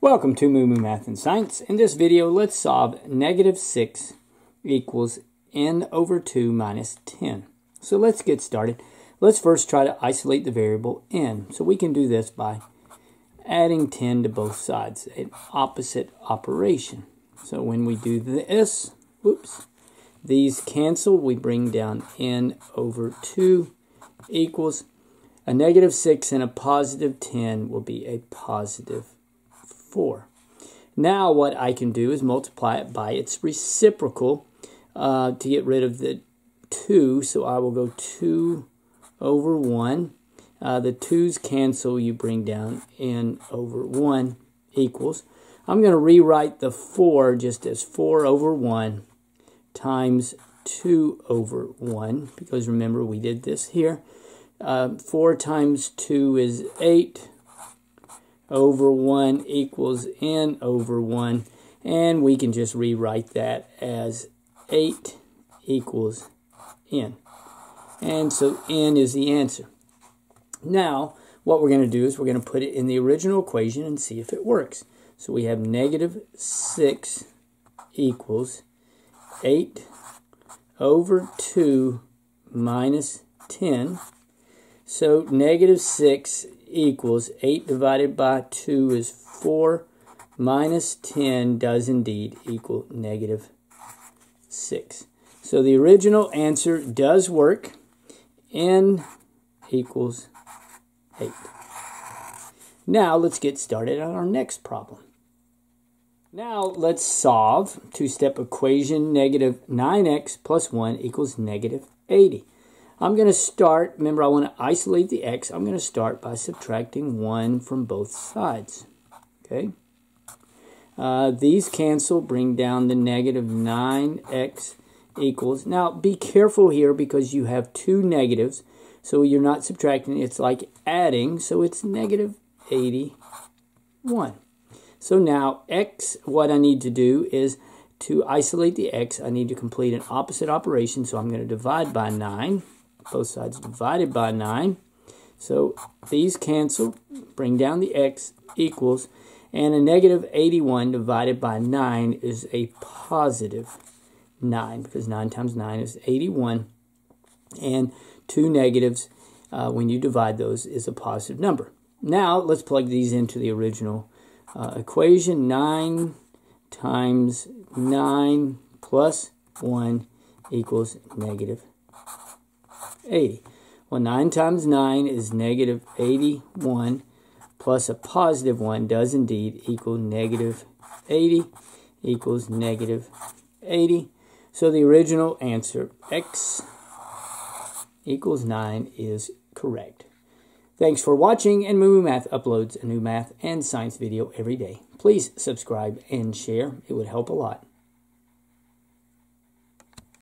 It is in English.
Welcome to MooMooMath and Science. In this video, let's solve negative 6 equals n over 2 minus 10. So let's get started. Let's first try to isolate the variable n. So we can do this by adding 10 to both sides, an opposite operation. So when we do this, these cancel. We bring down n over 2 equals a negative 6 and a positive 10 will be a positive 4. Now what I can do is multiply it by its reciprocal to get rid of the 2. So I will go 2 over 1. The 2's cancel. You bring down n over 1 equals. I'm going to rewrite the 4 just as 4 over 1 times 2 over 1. Because remember we did this here. 4 times 2 is 8. Over 1 equals n over 1, and we can just rewrite that as 8 equals n. And so n is the answer. Now, what we're going to do is we're going to put it in the original equation and see if it works. So we have negative 6 equals 8 over 2 minus 10. So negative 6 equals 8 divided by 2 is 4 minus 10 does indeed equal negative 6. So the original answer does work. N equals 8. Now let's get started on our next problem. Now let's solve two-step equation negative 9x plus 1 equals negative 80. I'm going to start, remember I want to isolate the x, I'm going to start by subtracting 1 from both sides. Okay. These cancel, bring down the negative 9x equals. Now be careful here because you have two negatives, so you're not subtracting, it's like adding, so it's negative 81. So now x, what I need to do is to isolate the x, I need to complete an opposite operation, so I'm going to divide by 9. Both sides divided by 9. So these cancel, bring down the x equals, and a negative 81 divided by 9 is a positive 9, because 9 times 9 is 81, and two negatives, when you divide those, is a positive number. Now let's plug these into the original equation. 9 times 9 plus 1 equals negative 80. Well, 9 times 9 is negative 81 plus a positive 1 does indeed equal negative 80 equals negative 80. So the original answer, x equals 9, is correct. Thanks for watching, and MooMooMath uploads a new math and science video every day. Please subscribe and share. It would help a lot.